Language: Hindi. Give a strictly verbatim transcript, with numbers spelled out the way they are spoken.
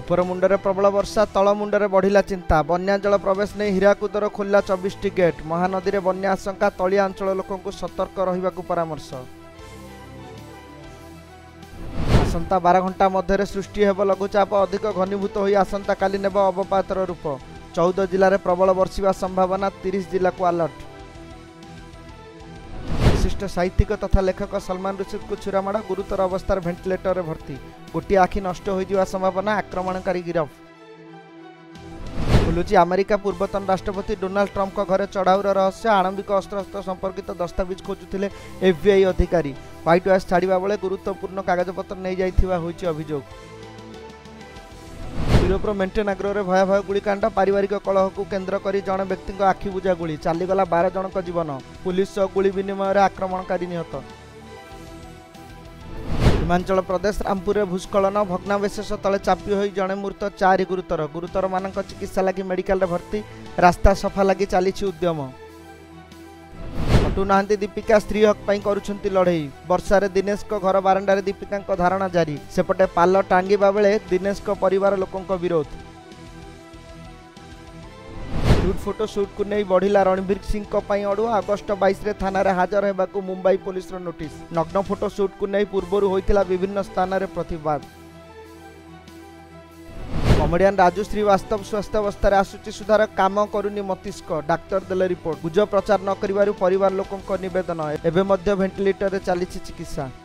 उपरमुंडरे प्रबल वर्षा तलमुंडरे बढ़िला चिंता बन्या जल प्रवेश नहीं हीराकुदर खोल्ला चौबीस टी गेट महानदी में बन्या आशंका तलिया अंचल लोकंकु सतर्क रहिबाकु परामर्श। आसंता बारह घंटा मध्य सृष्टि हेब लघुचाप अधिक घनीभूत हो आसंता काली नेब अवपातर रूप चौदह जिले प्रबल बर्षा संभावना तीस जिला को अलर्ट। विशिष्ट साहित्यिक तथा लेखक सलमान रुष्दी को छुरामाड़ गुरुतर अवस्था भेंटिलेटर में भर्ती गोटे आखि नष्ट होइदिबा संभावना आक्रमणकारी गिरफ। खुलुची अमेरिका पूर्वतन राष्ट्रपति डोनाल्ड ट्रंप घर चढ़ाऊर रहस्य आणविक अस्त्रशस्त्र संपर्कित दस्तावेज खोजुते एफबीआई अधिकारी ह्वाइट हाउस छाड़ा बेले गुरुत्वपूर्ण कागजपत्र नहीं जाइथिबा होइछि अभियोग। यूरोपर मेन्टेनाग्रो में भयावह गुलिकांड पारिवारिक कलह को केन्द्र कर जड़े व्यक्ति आखि बुझा गुली चलीगला बारह जनक जीवन पुलिस गुली विनिमय आक्रमणकारी निहत। हिमाचल प्रदेश रामपुर में भूस्खलन भग्नावशेष तले चापी हो जड़े मृत चार गुरुतर गुरुतर मान चिकित्सा लगी मेडिकल भर्ती रास्ता सफा लगी चली उद्यम। हटुना दीपिका स्त्री हक पर करुंट लड़ई वर्षार दिनेश घर बारंडार दीपिका धारणा जारी सेपटे पाल टांगा बेले दिनेश परिवार लोकों विरोध। न्यूड फोटो शूट को नहीं बढ़ला रणवीर सिंह अड़ुआ अगस्ट बाईस रे थाना रे हाजर होगा मुंबई पुलिस नोटिस नग्न फोटो शूट को नहीं पूर्वर होता विभिन्न स्थान में प्रतिवाद। कमेडियन राजू श्रीवास्तव स्वास्थ्य अवस्था आसूची सुधार काम करुनी मस्तिष्क डाक्टर देले रिपोर्ट गुज प्रचार न करिबारु परिवार लोकंक निवेदन एवं मध्य वेंटिलेटर चली चिकित्सा।